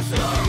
Awesome.